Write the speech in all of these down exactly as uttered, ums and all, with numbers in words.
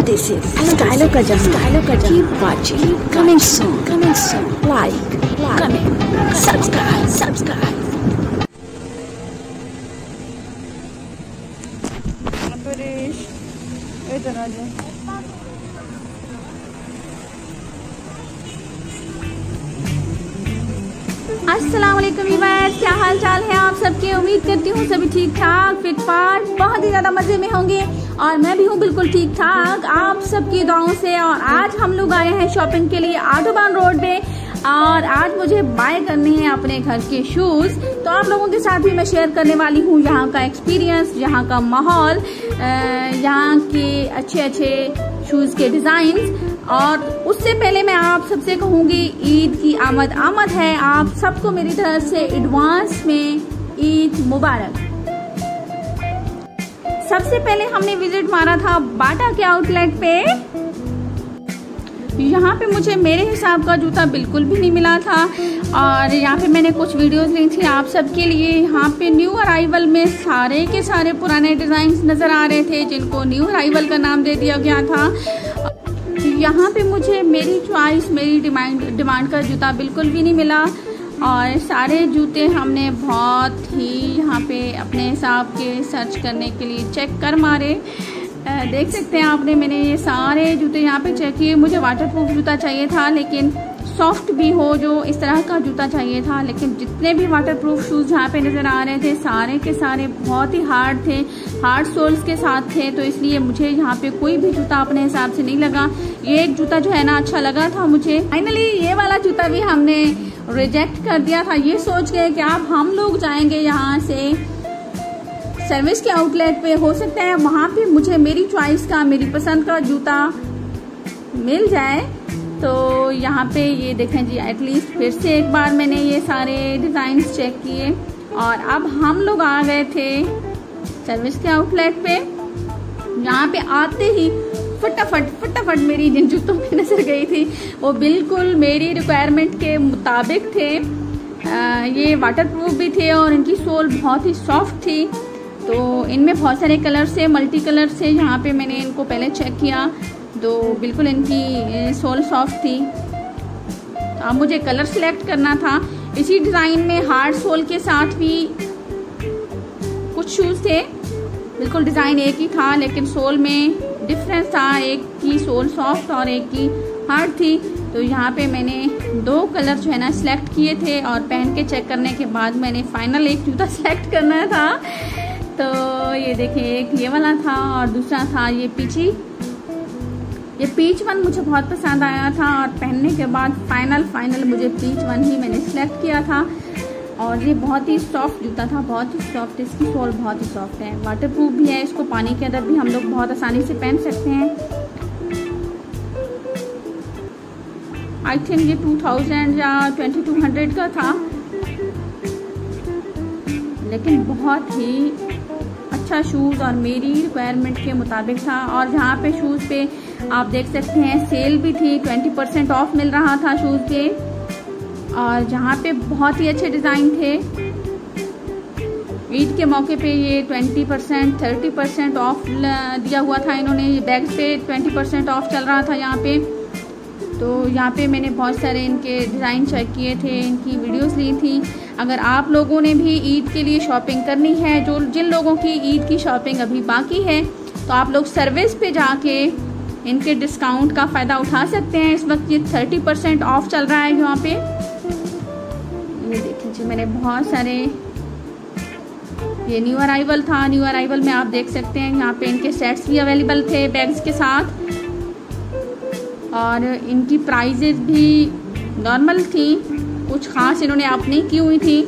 After this is Skylooker, Skylooker, keep watching, coming soon, coming soon, like, like, coming, subscribe, subscribe. अस्सलामुअलैकुम viewers, क्या हाल चाल है आप सबके। उम्मीद करती हूँ सभी ठीक ठाक, फिट फाट, बहुत ही ज़्यादा मज़े में होंगे और मैं भी हूँ बिल्कुल ठीक ठाक आप सबकी दुआओं से। और आज हम लोग आए हैं शॉपिंग के लिए आटोबान रोड पे और आज मुझे बाय करने हैं अपने घर के शूज़, तो आप लोगों के साथ भी मैं शेयर करने वाली हूँ यहाँ का एक्सपीरियंस, यहाँ का माहौल, यहाँ के अच्छे अच्छे शूज़ के डिज़ाइंस। और उससे पहले मैं आप सबसे कहूँगी ईद की आमद आमद है, आप सबको मेरी तरफ से एडवांस में ईद मुबारक। सबसे पहले हमने विजिट मारा था बाटा के आउटलेट पे। यहाँ पे मुझे मेरे हिसाब का जूता बिल्कुल भी नहीं मिला था और यहाँ पे मैंने कुछ वीडियोस ली थी आप सबके लिए। यहाँ पे न्यू अराइवल में सारे के सारे पुराने डिज़ाइंस नज़र आ रहे थे जिनको न्यू अराइवल का नाम दे दिया गया था। यहाँ पे मुझे मेरी चॉइस, मेरी डिमांड डिमांड का जूता बिल्कुल भी नहीं मिला और सारे जूते हमने बहुत ही यहाँ पे अपने हिसाब के सर्च करने के लिए चेक कर मारे। देख सकते हैं आपने, मैंने ये सारे जूते यहाँ पे चेक किए। मुझे वाटरप्रूफ जूता चाहिए था लेकिन सॉफ्ट भी हो, जो इस तरह का जूता चाहिए था, लेकिन जितने भी वाटरप्रूफ शूज़ यहाँ पे नज़र आ रहे थे सारे के सारे बहुत ही हार्ड थे, हार्ड सोल्स के साथ थे, तो इसलिए मुझे यहाँ पे कोई भी जूता अपने हिसाब से नहीं लगा। ये एक जूता जो है ना अच्छा लगा था मुझे, फाइनली ये वाला जूता भी हमने रिजेक्ट कर दिया था। ये सोच गए कि अब हम लोग जाएंगे यहाँ से सर्विस के आउटलेट पे, हो सकता है वहाँ पे मुझे मेरी चॉइस का, मेरी पसंद का जूता मिल जाए। तो यहाँ पे ये देखें जी, एटलीस्ट फिर से एक बार मैंने ये सारे डिज़ाइंस चेक किए और अब हम लोग आ गए थे सर्विस के आउटलेट पे। यहाँ पे आते ही फटाफट फटाफट मेरी जिन जूतों में नजर गई थी वो बिल्कुल मेरी रिक्वायरमेंट के मुताबिक थे। आ, ये वाटरप्रूफ भी थे और इनकी सोल बहुत ही सॉफ्ट थी, तो इनमें बहुत सारे कलर्स थे, मल्टी कलर्स थे। यहाँ पर मैंने इनको पहले चेक किया तो बिल्कुल इनकी सोल सॉफ्ट थी। अब मुझे कलर सेलेक्ट करना था। इसी डिज़ाइन में हार्ड सोल के साथ भी कुछ शूज़ थे, बिल्कुल डिज़ाइन एक ही था लेकिन सोल में डिफरेंस था, एक की सोल सॉफ्ट और एक की हार्ड थी। तो यहाँ पे मैंने दो कलर जो है ना सेलेक्ट किए थे और पहन के चेक करने के बाद मैंने फाइनल एक जूता सेलेक्ट करना था। तो ये देखें, एक ये वाला था और दूसरा था ये पीछी, ये पीच वन मुझे बहुत पसंद आया था और पहनने के बाद फाइनल फाइनल मुझे पीच वन ही मैंने सेलेक्ट किया था। और ये बहुत ही सॉफ्ट जूता था, बहुत ही सॉफ्ट, इसकी सोल बहुत ही सॉफ्ट है, वाटरप्रूफ भी है, इसको पानी के अंदर भी हम लोग बहुत आसानी से पहन सकते हैं। आई थिंक ये टू थाउज़ेंड या ट्वेंटी टू हंड्रेड का था लेकिन बहुत ही अच्छा शूज़ और मेरी रिक्वायरमेंट के मुताबिक था। और यहाँ पे शूज़ पे आप देख सकते हैं सेल भी थी, ट्वेंटी परसेंट ऑफ मिल रहा था शूज़ पे और जहाँ पे बहुत ही अच्छे डिज़ाइन थे। ईद के मौके पे ये twenty percent thirty percent off दिया हुआ था इन्होंने, ये बैग पे ट्वेंटी परसेंट ऑफ चल रहा था यहाँ पे। तो यहाँ पे मैंने बहुत सारे इनके डिज़ाइन चेक किए थे, इनकी वीडियोस ली थी। अगर आप लोगों ने भी ईद के लिए शॉपिंग करनी है, जो जिन लोगों की ईद की शॉपिंग अभी बाकी है, तो आप लोग सर्विस पे जाके इनके डिस्काउंट का फ़ायदा उठा सकते हैं। इस वक्त ये थर्टी परसेंट ऑफ चल रहा है यहाँ पे। ये देखिए जी, मैंने बहुत सारे, ये न्यू अराइवल था, न्यू अराइवल में आप देख सकते हैं यहाँ पे इनके सेट्स भी अवेलेबल थे बैग्स के साथ और इनकी प्राइजेस भी नॉर्मल थी, कुछ ख़ास इन्होंने आप नहीं की हुई थी।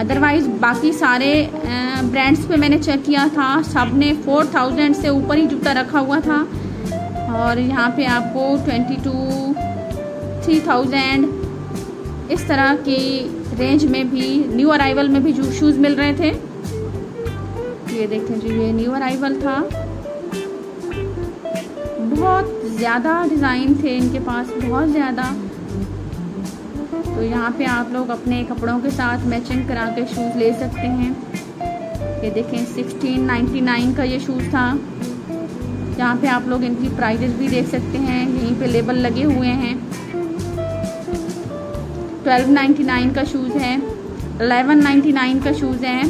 अदरवाइज़ बाकी सारे ब्रांड्स पे मैंने चेक किया था, सब ने फोर थाउजेंड से ऊपर ही जूता रखा हुआ था और यहाँ पे आपको ट्वेंटी टू, थ्री थाउजेंड इस तरह की रेंज में भी, न्यू अराइवल में भी शूज़ मिल रहे थे। ये देखें जी, ये न्यू अराइवल था, बहुत ज़्यादा डिज़ाइन थे इनके पास, बहुत ज़्यादा। तो यहाँ पे आप लोग अपने कपड़ों के साथ मैचिंग करा के शूज़ ले सकते हैं। ये देखें, सिक्सटीन नाइन्टी नाइन का ये शूज़ था। यहाँ पे आप लोग इनकी प्राइजेस भी देख सकते हैं, यहीं पे लेबल लगे हुए हैं। ट्वेल्व नाइन्टी नाइन का शूज़ है, इलेवन नाइन्टी नाइन का शूज़ है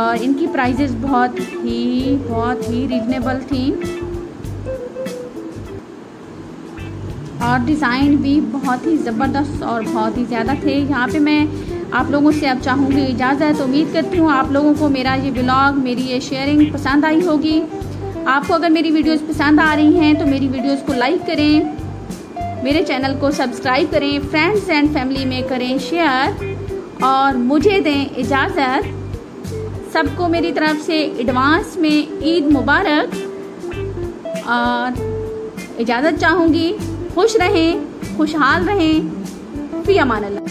और इनकी प्राइजेस बहुत ही बहुत ही रीजनेबल थी और डिज़ाइन भी बहुत ही ज़बरदस्त और बहुत ही ज़्यादा थे। यहाँ पे मैं आप लोगों से अब चाहूँगी इजाज़त। उम्मीद करती हूँ आप लोगों को मेरा ये ब्लॉग, मेरी ये शेयरिंग पसंद आई होगी। आपको अगर मेरी वीडियोस पसंद आ रही हैं तो मेरी वीडियोस को लाइक करें, मेरे चैनल को सब्सक्राइब करें, फ्रेंड्स एंड फैमिली में करें शेयर और मुझे दें इजाज़त। सबको मेरी तरफ से एडवांस में ईद मुबारक और इजाज़त चाहूँगी। खुश रहें, खुशहाल रहें। फी अमान अल्लाह।